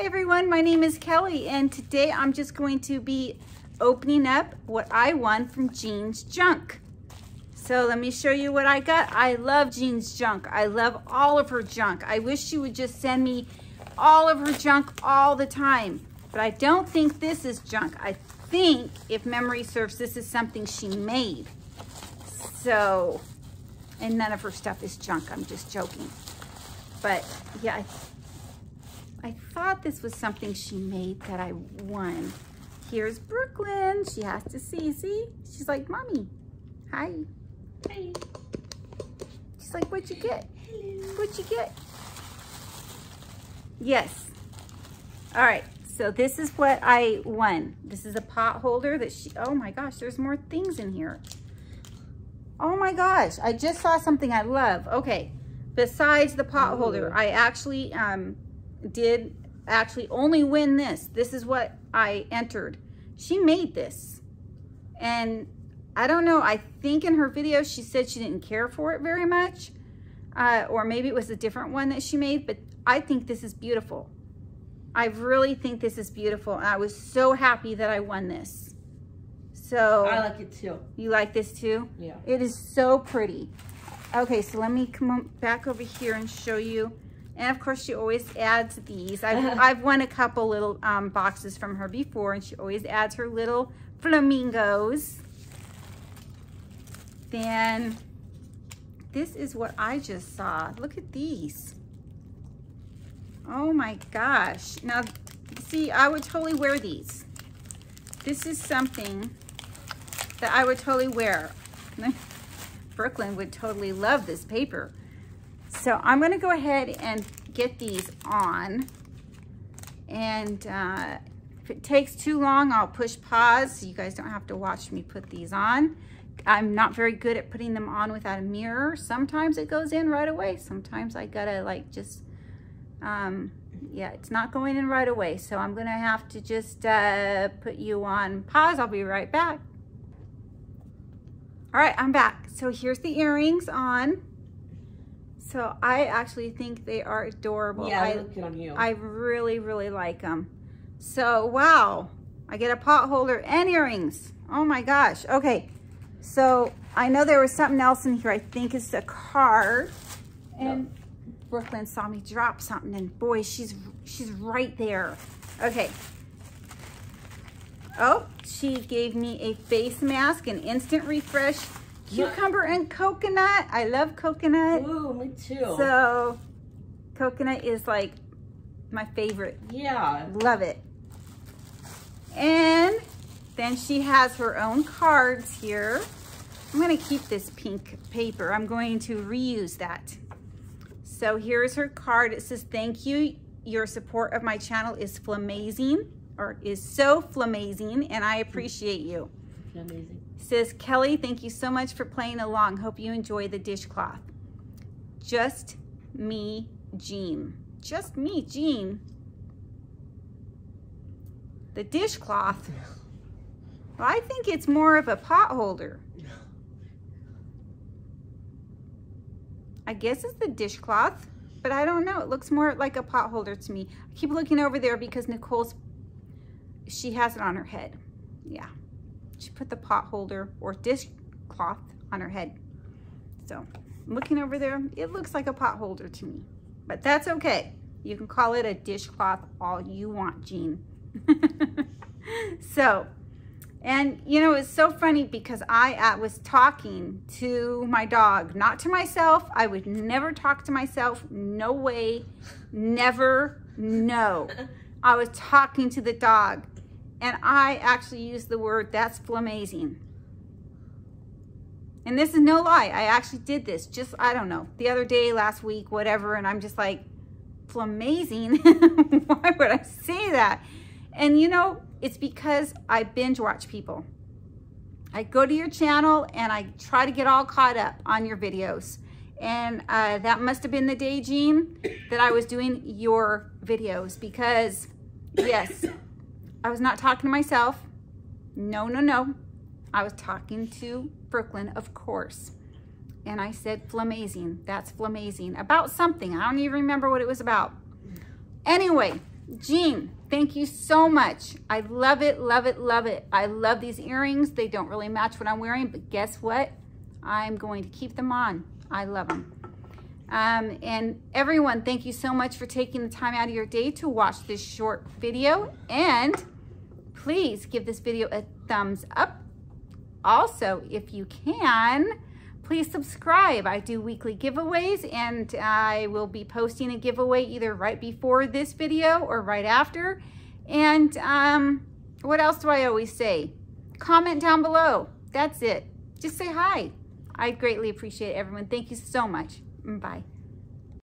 Hi everyone, my name is Kelly and today I'm just going to be opening up what I won from Jean's Junk. So let me show you what I got. I love Jean's Junk. I love all of her junk. I wish she would just send me all of her junk all the time. But I don't think this is junk. I think, if memory serves, this is something she made. So, and none of her stuff is junk. I'm just joking. But yeah, I thought this was something she made that I won. Here's Brooklyn. She has to see? She's like, Mommy, hi. Hi. She's like, what'd you get? Hello. What'd you get? Yes. All right, so this is what I won. This is a pot holder that she, oh my gosh, there's more things in here. Oh my gosh, I just saw something I love. Okay, besides the pot holder, I actually, did actually only win this. This is what I entered. She made this. And I don't know, I think in her video she said she didn't care for it very much. Or maybe it was a different one that she made, but I think this is beautiful. I really think this is beautiful. And I was so happy that I won this. So I like it too. You like this too? Yeah. It is so pretty. Okay, so let me come back over here and show you. And of course, she always adds these. I've won a couple little boxes from her before, and she always adds her little flamingos. Then, this is what I just saw. Look at these. Oh my gosh. Now, see, I would totally wear these. This is something that I would totally wear. Brooklyn would totally love this paper. So I'm gonna go ahead and get these on. And if it takes too long, I'll push pause so you guys don't have to watch me put these on. I'm not very good at putting them on without a mirror. Sometimes it goes in right away. Sometimes I gotta like just, yeah, it's not going in right away. So I'm gonna have to just put you on pause. I'll be right back. All right, I'm back. So here's the earrings on. So I actually think they are adorable. Yeah, they look good on you. I really, really like them. So, wow, I get a pot holder and earrings. Oh my gosh, okay. So I know there was something else in here. I think it's a card. And yep. Brooklyn saw me drop something and boy, she's right there. Okay. Oh, she gave me a face mask, an instant refresh. Cucumber and coconut. I love coconut. Ooh, me too. So, coconut is like my favorite. Yeah. Love it. And then she has her own cards here. I'm going to keep this pink paper. I'm going to reuse that. So, here's her card. It says, thank you. Your support of my channel is flamazing, or is so flamazing, and I appreciate you. Amazing. Says, Kelly, thank you so much for playing along. Hope you enjoy the dishcloth. Just me, Jean. Just me, Jean. The dishcloth. Well, I think it's more of a pot holder. I guess it's the dishcloth, but I don't know. It looks more like a pot holder to me. I keep looking over there because Nicole's, she has it on her head. Yeah. She put the pot holder or dishcloth on her head. So I'm looking over there. It looks like a pot holder to me, but that's okay. You can call it a dishcloth all you want, Jean. So, and you know, it's so funny because I was talking to my dog, not to myself. I would never talk to myself. No way. Never. No. I was talking to the dog. And I actually used the word, that's flamazing. And this is no lie. I actually did this just, I don't know, the other day, last week, whatever. And I'm just like, flamazing? Why would I say that? And you know, it's because I binge watch people. I go to your channel and I try to get all caught up on your videos. And that must have been the day, Jean, that I was doing your videos because, yes. I was not talking to myself. No, no, no. I was talking to Brooklyn, of course. And I said, flamazing. That's flamazing. About something. I don't even remember what it was about. Anyway, Jean, thank you so much. I love it, love it, love it. I love these earrings. They don't really match what I'm wearing, but guess what? I'm going to keep them on. I love them. And everyone, thank you so much for taking the time out of your day to watch this short video. And please give this video a thumbs up. Also, if you can, please subscribe. I do weekly giveaways, and I will be posting a giveaway either right before this video or right after. And what else do I always say? Comment down below. That's it. Just say hi. I greatly appreciate it, everyone. Thank you so much. Bye.